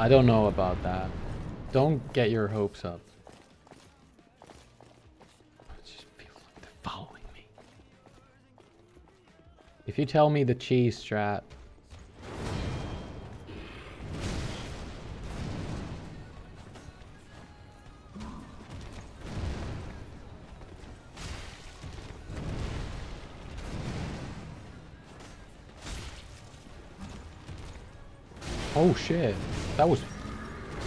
I don't know about that. Don't get your hopes up. It just feels like they're following me. If you tell me the cheese strat. Oh shit, that was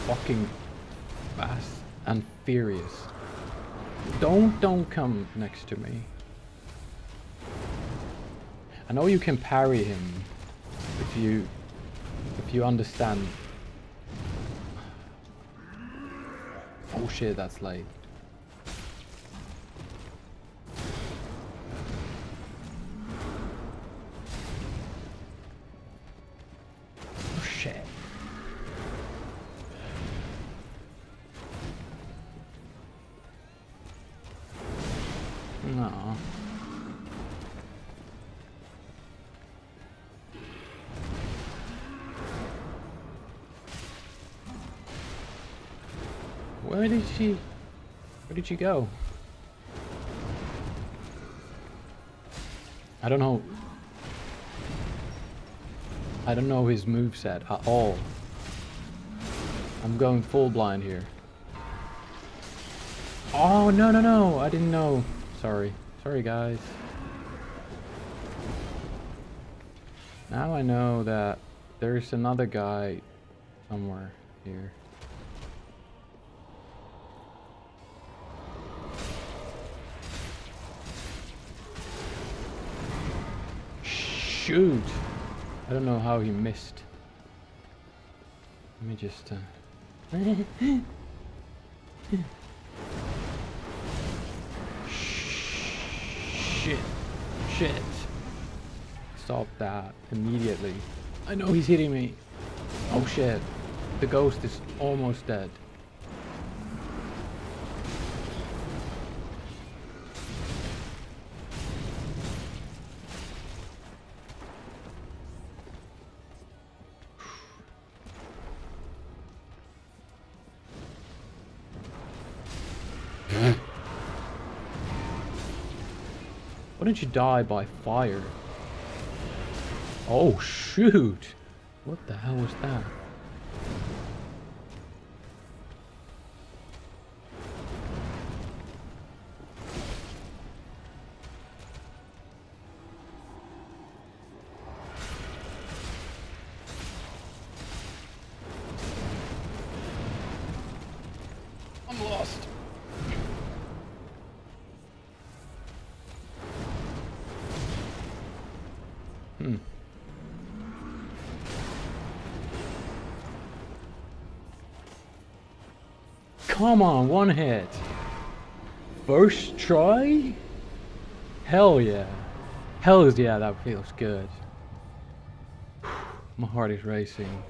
fucking fast and furious. Don't come next to me. I know you can parry him if you understand. Oh shit, that's late. No. Where did she go? I don't know. I don't know his moveset at all. I'm going full blind here. Oh no no no, I didn't know. Sorry guys. Now I know that there's another guy somewhere here. Shoot! I don't know how he missed. Let me just... Shit. Stop that immediately. I know he's hitting me. Oh shit. The ghost is almost dead. Why don't you die by fire? Oh shoot! What the hell was that? I'm lost. Come on, one hit. First try? Hell yeah. Hell yeah, that feels good. My heart is racing.